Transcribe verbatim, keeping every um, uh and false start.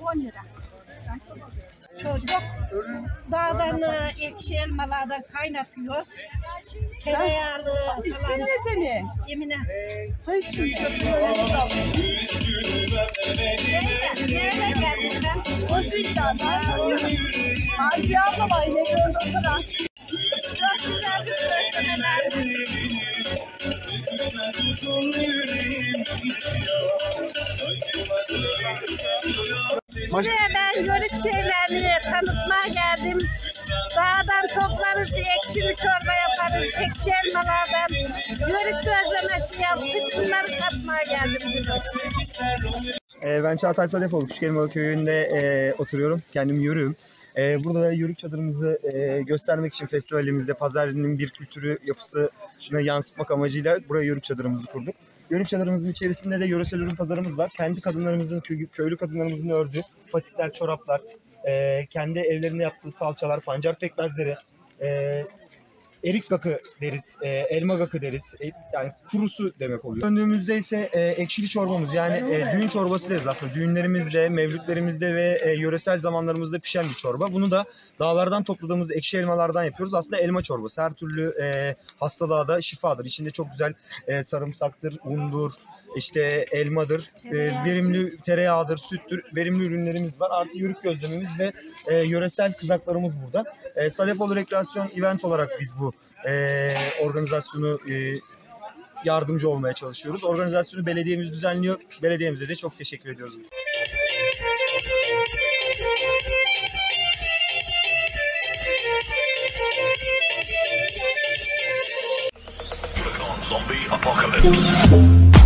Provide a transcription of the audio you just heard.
on lira. Çocuk dağdan ekşi elmalardan kaynatıyoruz. Tereyağlı. İsmin ne senin? Emine. Soy ismin ne? Nereye geldin sen? Bozuyuk'tan. Ayşe abla var. Ne gördü o kadar? Çok güzel bir sözlemeler. Buraya ben yörük şeylerini tanıtmaya geldim. Dağdan toplarız, ekşili çorba yaparız, ekşi elmalardan yörük gözlemesi yaptık. Bunları satmaya geldim. Ee, ben Çağatay Sadef, Küçük Elmalı Köyü'nde e, oturuyorum. Kendim yörüğüm. E, burada da yörük çadırımızı e, göstermek için festivalimizde pazarının bir kültürü yapısını yansıtmak amacıyla buraya yörük çadırımızı kurduk. Yörük çadırımızın içerisinde de yöresel ürün pazarımız var. Kendi kadınlarımızın, köylü kadınlarımızın ördüğü patikler, çoraplar, e, kendi evlerinde yaptığı salçalar, pancar pekmezleri, e, erik gakı deriz, e, elma gakı deriz. E, yani kurusu demek oluyor. Döndüğümüzde ise e, ekşili çorbamız, yani e, düğün çorbası deriz aslında. Düğünlerimizde, mevlütlerimizde ve e, yöresel zamanlarımızda pişen bir çorba. Bunu da dağlardan topladığımız ekşi elmalardan yapıyoruz. Aslında elma çorbası. Her türlü e, hastalığa da şifadır. İçinde çok güzel e, sarımsaktır, undur, işte elmadır, e, verimli tereyağıdır, süttür. Verimli ürünlerimiz var. Artı yörük gözlemimiz ve e, yöresel kızaklarımız burada. E, Salefo Rekreasyon event olarak biz bu e, organizasyonu e, yardımcı olmaya çalışıyoruz. Organizasyonu belediyemiz düzenliyor. Belediyemize de çok teşekkür ediyoruz. Zombie apocalypse.